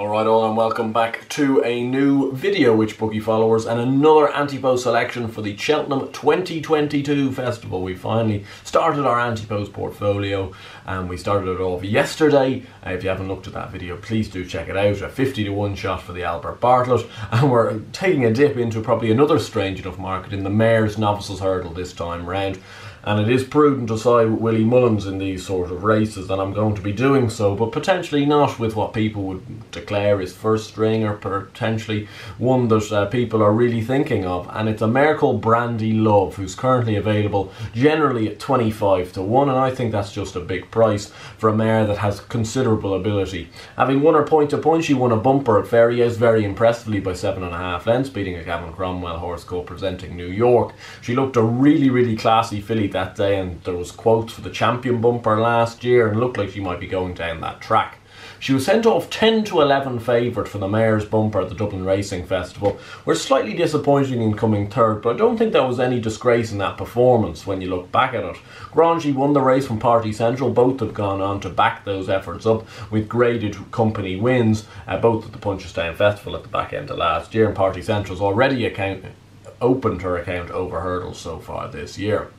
Alright all, and welcome back to a new video, Which Bookie followers, and another anti-post selection for the Cheltenham 2022 festival. We finally started our anti-post portfolio and we started it off yesterday. If you haven't looked at that video, please do check it out. A 50-to-1 shot for the Albert Bartlett, and we're taking a dip into probably another strange enough market in the Mares' Novices Hurdle this time round. And it is prudent to side with Willie Mullins in these sort of races, and I'm going to be doing so, but potentially not with what people would declare is first string, or potentially one that people are really thinking of. And it's a mare called Brandy Love, who's currently available generally at 25 to 1, and I think that's just a big price for a mare that has considerable ability. Having won her point to point, she won a bumper at Fairyhouse very impressively by 7.5 lengths, beating a Gavin Cromwell horse called Presenting New York. She looked a really classy filly that day, and there was quotes for the champion bumper last year, and looked like she might be going down that track. She was sent off 10 to 11 favourite for the Mares bumper at the Dublin Racing Festival. We're slightly disappointing in coming third, but I don't think there was any disgrace in that performance when you look back at it. Grangy won the race from Party Central. Both have gone on to back those efforts up with graded company wins, both at the Punchestown Festival at the back end of last year, and Party Central's already opened her account over hurdles so far this year.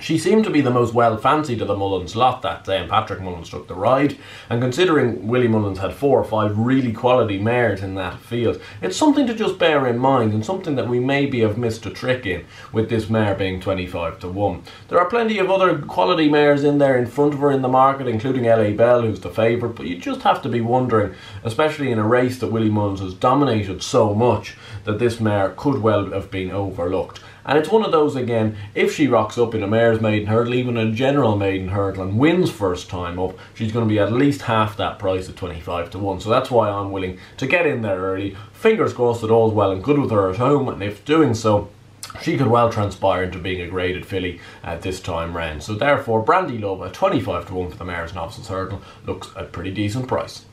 She seemed to be the most well-fancied of the Mullins lot that day, and Patrick Mullins took the ride. And considering Willie Mullins had 4 or 5 really quality mares in that field, it's something to just bear in mind, and something that we maybe have missed a trick in with this mare being 25 to 1. There are plenty of other quality mares in there in front of her in the market, including LA Belle, who's the favourite, but you just have to be wondering, especially in a race that Willie Mullins has dominated so much, that this mare could well have been overlooked. And it's one of those, again, if she rocks up in a Mares maiden hurdle, even a general maiden hurdle, and wins first time up, she's going to be at least half that price at 25 to 1. So that's why I'm willing to get in there early. Fingers crossed that all's well and good with her at home, and if doing so, she could well transpire into being a graded filly at this time round. So therefore, Brandy Love at 25 to 1 for the Mares Novices Hurdle looks a pretty decent price.